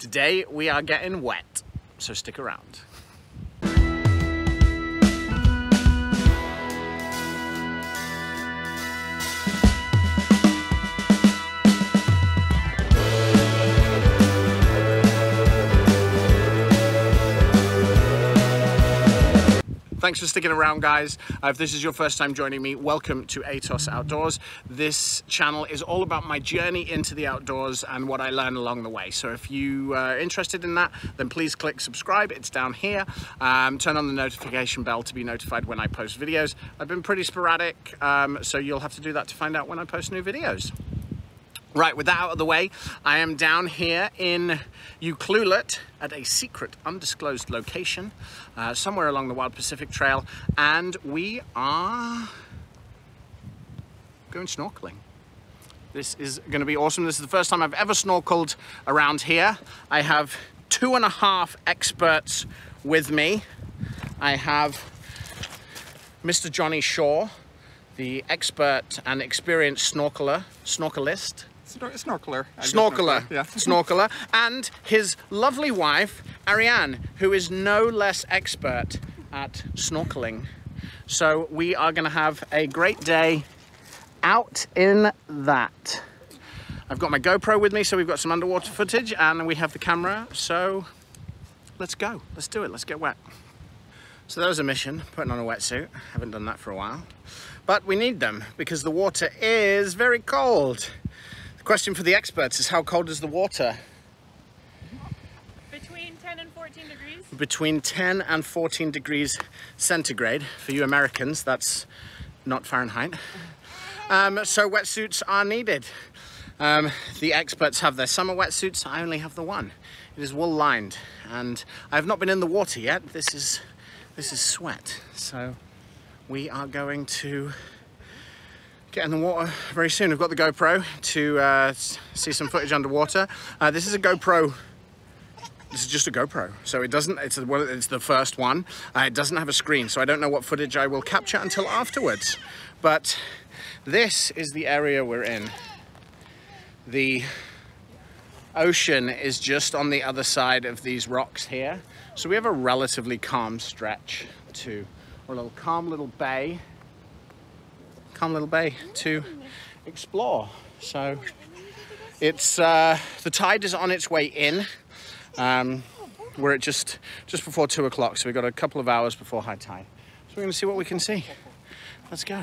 Today we are getting wet, so stick around. Thanks for sticking around, guys. If this is your first time joining me, welcome to Aeetos Outdoors. This channel is all about my journey into the outdoors and what I learn along the way. So if you are interested in that, then please click subscribe. It's down here. Turn on the notification bell to be notified when I post videos. I've been pretty sporadic, so you'll have to do that to find out when I post new videos. Right, with that out of the way, I am down here in Ucluelet at a secret, undisclosed location, somewhere along the Wild Pacific Trail, and we are going snorkeling. This is going to be awesome. This is the first time I've ever snorkeled around here. I have 2.5 experts with me. I have Mr. Johnny Shaw, the expert and experienced snorkelist. Snorkeler, and his lovely wife, Ariane, who is no less expert at snorkeling. So we are gonna have a great day out in that. I've got my GoPro with me, so we've got some underwater footage, and we have the camera, so let's go. Let's do it, let's get wet. So that was a mission, putting on a wetsuit. Haven't done that for a while. But we need them because the water is very cold. The question for the experts is, how cold is the water? Between 10 and 14 degrees. Between 10 and 14 degrees centigrade. For you Americans, that's not Fahrenheit. So wetsuits are needed. The experts have their summer wetsuits. I only have the one. It is wool lined, and I've not been in the water yet. This is sweat. So we are going to get in the water very soon. I've got the GoPro to see some footage underwater. This is a GoPro. This is just a GoPro, so it doesn't. It's the first one. It doesn't have a screen, so I don't know what footage I will capture until afterwards. But this is the area we're in. The ocean is just on the other side of these rocks here, so we have a relatively calm stretch to, or a little calm little bay to explore. So it's the tide is on its way in. We're at just before 2 o'clock, so we've got a couple of hours before high tide, so we're gonna see what we can see. Let's go.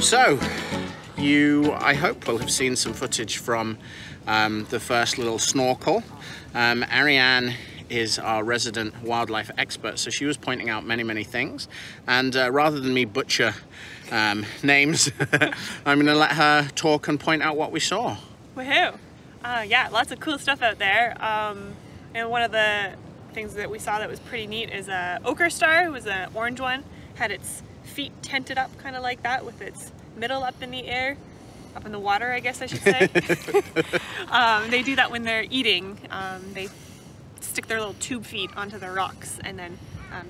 So, I hope will have seen some footage from the first little snorkel. Ariane is our resident wildlife expert, so she was pointing out many things, and rather than me butcher names, I'm gonna let her talk and point out what we saw. Woohoo! Yeah, lots of cool stuff out there, and one of the things that we saw that was pretty neat is a ochre star. It was an orange one, had its feet tented up kind of like that, with its middle up in the air, up in the water, I guess I should say. They do that when they're eating. They stick their little tube feet onto the rocks and then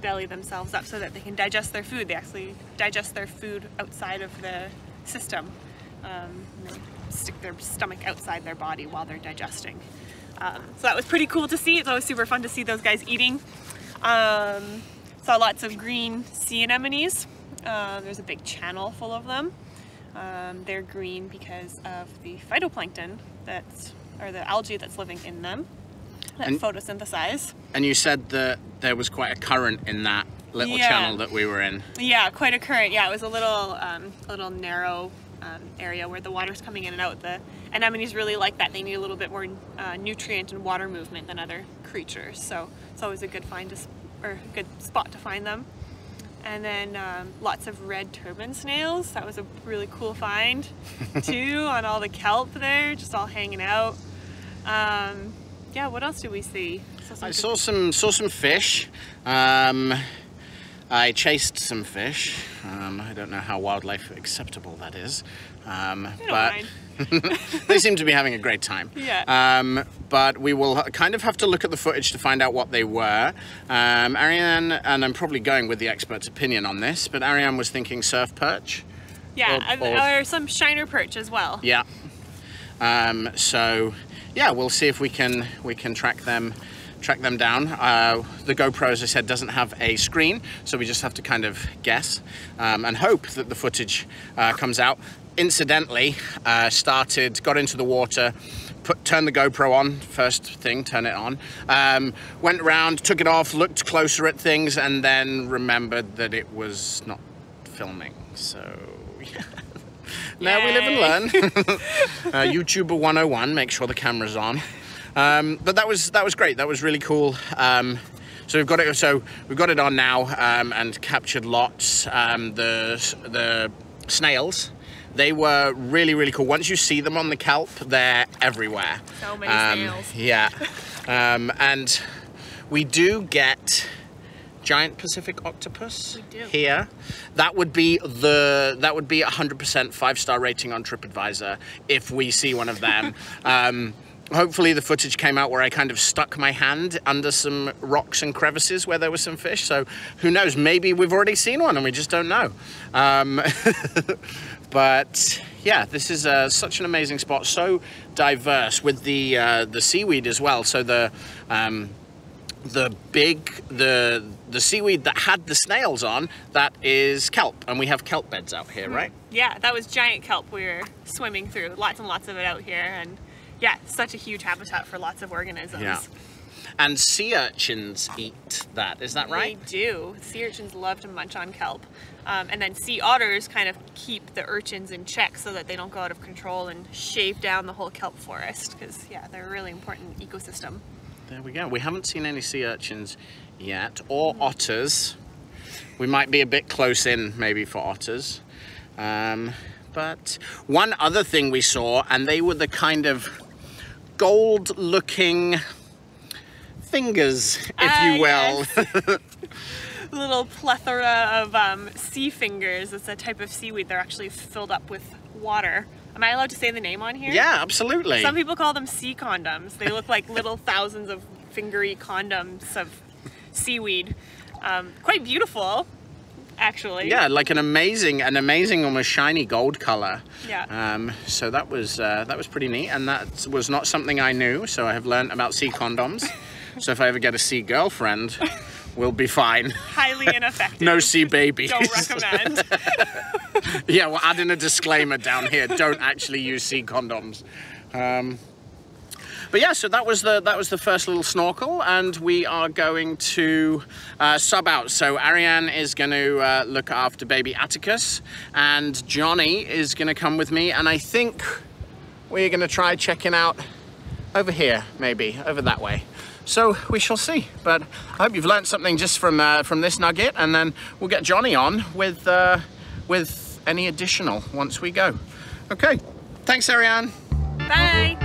belly themselves up so that they can digest their food. They actually digest their food outside of the system, and they stick their stomach outside their body while they're digesting. So that was pretty cool to see. It's always super fun to see those guys eating. Saw lots of green sea anemones. There's a big channel full of them. They're green because of the phytoplankton or the algae that's living in them that photosynthesize. And you said that there was quite a current in that little channel that we were in. Yeah, quite a current. Yeah, it was a little narrow area where the water's coming in and out. The anemones really like that. They need a little bit more nutrient and water movement than other creatures, so it's always a good find or a good spot to find them. And then lots of red turban snails. That was a really cool find too, on all the kelp there, just all hanging out. Yeah, what else did we see? I saw some fish. I chased some fish. I don't know how wildlife acceptable that is, but they seem to be having a great time. Yeah. But we will kind of have to look at the footage to find out what they were. Ariane, and I'm probably going with the expert's opinion on this, but Ariane was thinking surf perch. Yeah, or some shiner perch as well. Yeah. So yeah, we'll see if we can track them down. The GoPro, as I said, doesn't have a screen, so we just have to kind of guess and hope that the footage comes out. Incidentally, got into the water, turned the GoPro on, first thing, turn it on, went around, took it off, looked closer at things, and then remembered that it was not filming, so yeah. Now we live and learn. YouTuber 101, make sure the camera's on. But that was great. That was really cool. So we've got it on now, and captured lots. The snails, they were really cool. Once you see them on the kelp, they're everywhere. So many snails. Yeah. And we do get giant Pacific octopus here. That would be 100% 5-star rating on TripAdvisor if we see one of them. Hopefully the footage came out where I kind of stuck my hand under some rocks and crevices where there was some fish, so who knows, maybe we've already seen one and we just don't know. But yeah, this is such an amazing spot, so diverse with the seaweed as well. So the seaweed that had the snails on, that is kelp, and we have kelp beds out here, right? Yeah, that was giant kelp we were swimming through, lots and lots of it out here, and yeah, such a huge habitat for lots of organisms. Yeah. And sea urchins eat that, is that right? They do. Sea urchins love to munch on kelp. And then sea otters kind of keep the urchins in check so that they don't go out of control and shave down the whole kelp forest, because yeah, they're a really important ecosystem. There we go. We haven't seen any sea urchins yet, or otters. We might be a bit close in maybe for otters. But one other thing we saw, and they were the kind of gold looking fingers, if you will. Yes. Little plethora of sea fingers. It's a type of seaweed. They're actually filled up with water. Am I allowed to say the name on here? Yeah, absolutely. Some people call them sea condoms. They look like little thousands of fingery condoms of seaweed. Quite beautiful, actually. Yeah, like an amazing almost shiny gold color. Yeah. So that was pretty neat, and that was not something I knew, so I have learned about sea condoms. So if I ever get a sea girlfriend, we'll be fine. Highly ineffective. No sea babies. Don't recommend. Yeah, we'll add in a disclaimer down here. Don't actually use sea condoms. But yeah, so that was the first little snorkel, and we are going to sub out. So Ariane is going to look after baby Atticus, and Johnny is going to come with me, and I think we're going to try checking out over here, maybe over that way. So we shall see, but I hope you've learned something just from this nugget, and then we'll get Johnny on with any additional once we go. Okay, thanks Ariane. Bye.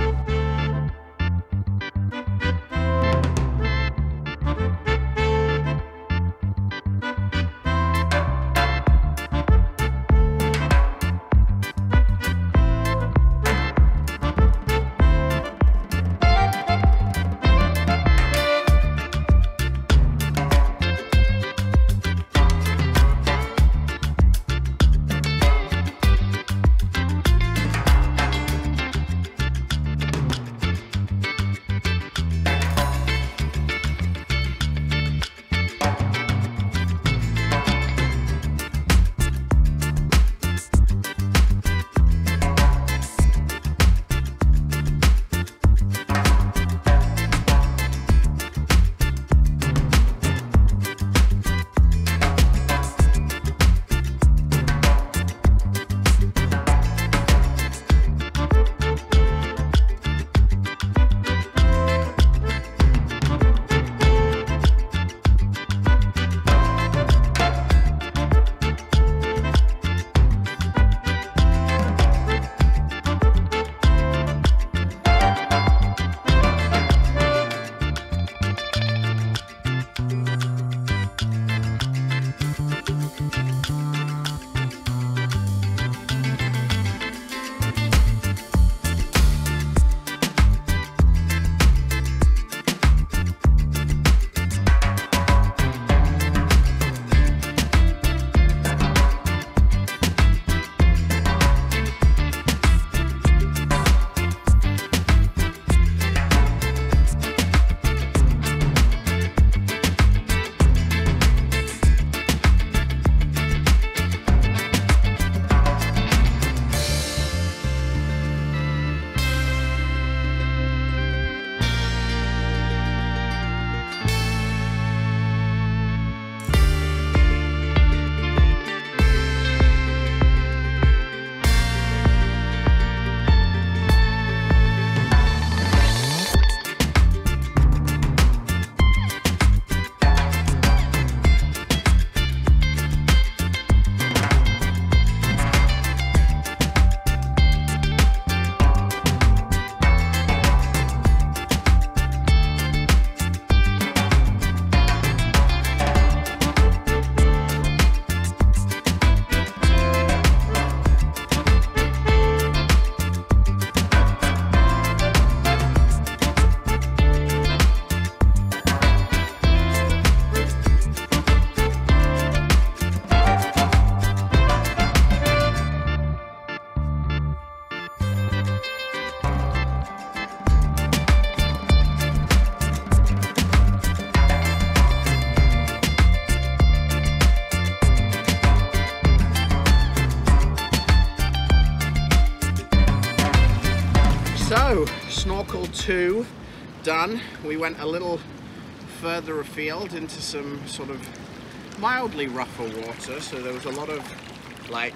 Snorkel 2 done. We went a little further afield into some sort of mildly rougher water, so there was a lot of like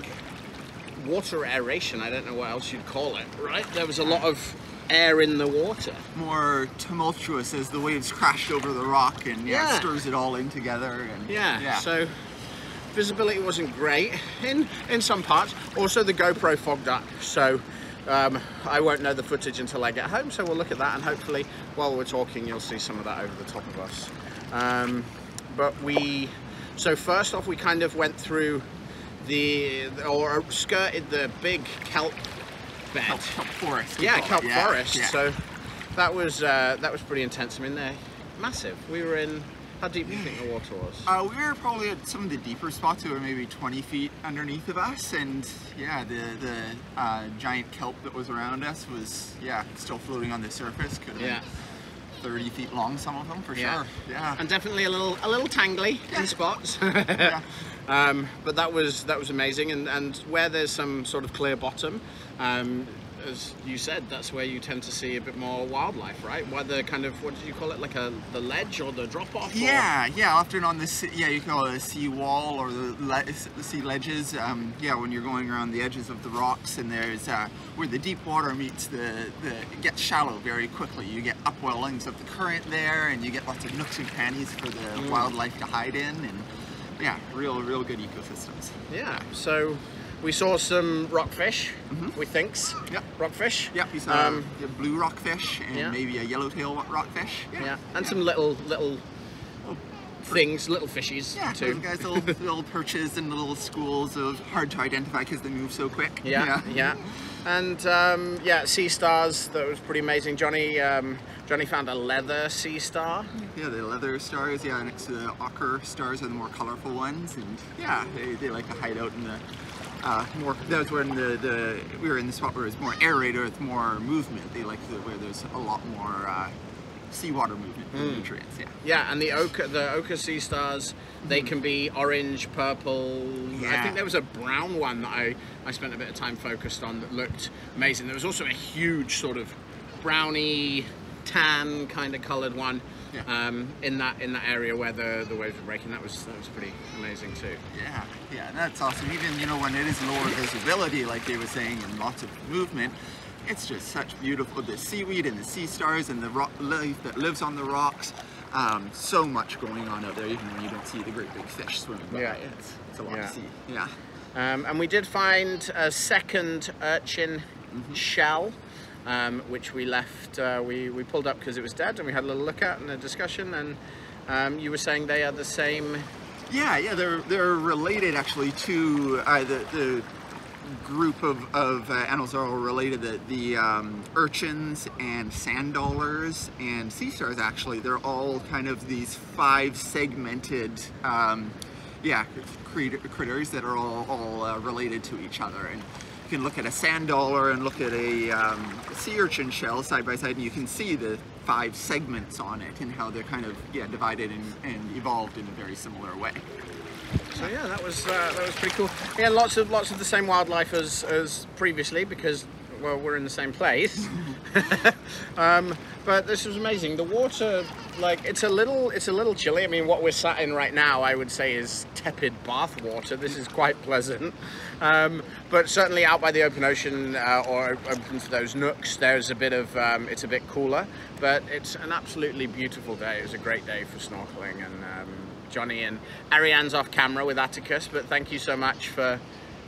water aeration. I don't know what else you'd call it, right? There was a lot of air in the water. More tumultuous as the waves crashed over the rock, and yeah, stirs it all in together. And yeah, so visibility wasn't great in some parts. Also the GoPro fogged up, so I won't know the footage until I get home, so we'll look at that, and hopefully while we're talking you'll see some of that over the top of us. But so first off we kind of went through or skirted the big kelp bed. Kelp forest. Yeah, kelp forest. Yeah. So that was pretty intense. I mean, they're massive. We were in, how deep do you think the water was? We were probably at some of the deeper spots. That were maybe 20 feet underneath of us, and yeah, the giant kelp that was around us was, yeah, still floating on the surface. Could have been 30 feet long, some of them, for sure. Yeah, and definitely a little tangly in spots. But that was amazing, and where there's some sort of clear bottom, as you said, that's where you tend to see a bit more wildlife, right? Where the kind of, what did you call it, like the ledge or the drop-off? Yeah, or? Yeah, often on the, yeah, you call it a sea wall or the sea ledges. Yeah, when you're going around the edges of the rocks, and there's where the deep water meets it gets shallow very quickly. You get upwellings of the current there, and you get lots of nooks and crannies for the wildlife to hide in, and yeah, real good ecosystems. Yeah, so we saw some rockfish, we thinks. Yep. Rockfish. Yeah, we saw a blue rockfish and maybe a yellowtail rockfish. Yeah, and some little things, little fishies too. Yeah, guys, little perches and little schools of hard to identify because they move so quick. Yeah, yeah. And yeah, sea stars. That was pretty amazing. Johnny found a leather sea star. Yeah, the leather stars. Yeah, next to the ochre stars are the more colorful ones, and yeah, they like to hide out in the. More, that was when we were in the spot where it was more aerated with more movement. They like where there's a lot more seawater movement, nutrients. Yeah. Yeah, and the ochre sea stars, they can be orange, purple. Yeah. I think there was a brown one that I spent a bit of time focused on that looked amazing. There was also a huge sort of browny, tan kind of coloured one. Yeah. In that area where the waves were breaking, that was pretty amazing too. Yeah, yeah, that's awesome. Even when it is lower visibility, like they were saying, and lots of movement, it's just such beautiful. The seaweed and the sea stars and the rock life that lives on the rocks. So much going on out there, even when you don't see the great big fish swimming by. Yeah, it's a lot to see. Yeah, and we did find a second urchin shell. Which we left, we pulled up because it was dead, and we had a little look at and a discussion, and you were saying they are the same. Yeah, they're related actually to the group of animals are all related, the urchins and sand dollars and sea stars. Actually, they're all kind of these 5 segmented critters that are all related to each other. And you can look at a sand dollar and look at a sea urchin shell side by side, and you can see the 5 segments on it and how they're kind of divided and evolved in a very similar way. So yeah, that was pretty cool. Yeah, lots of the same wildlife as previously, because well, we're in the same place. But this was amazing. The water, like, it's a little chilly. I mean, what we're sat in right now, I would say, is tepid bath water. This is quite pleasant. But certainly out by the open ocean, or open to those nooks, there's a bit of, it's a bit cooler, but it's an absolutely beautiful day. It was a great day for snorkeling, and Johnny and Ariane's off camera with Atticus, but thank you so much for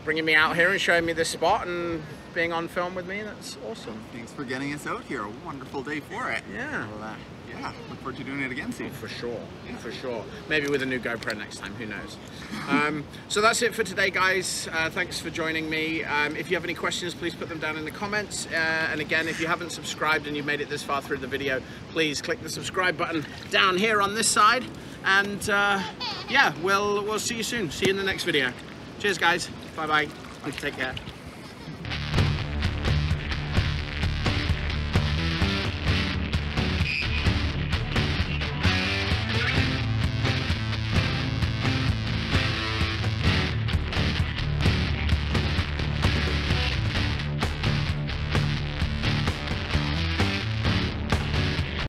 bringing me out here and showing me this spot and being on film with me. That's awesome. Thanks for getting us out here. A wonderful day for it. Yeah. Well, yeah, look forward to doing it again soon. Oh, for sure, yeah. For sure. Maybe with a new GoPro next time, who knows. So that's it for today, guys. Thanks for joining me. If you have any questions, please put them down in the comments. And again, if you haven't subscribed and you've made it this far through the video, please click the subscribe button down here on this side. And yeah, we'll see you soon. See you in the next video. Cheers, guys. Bye-bye. Take care.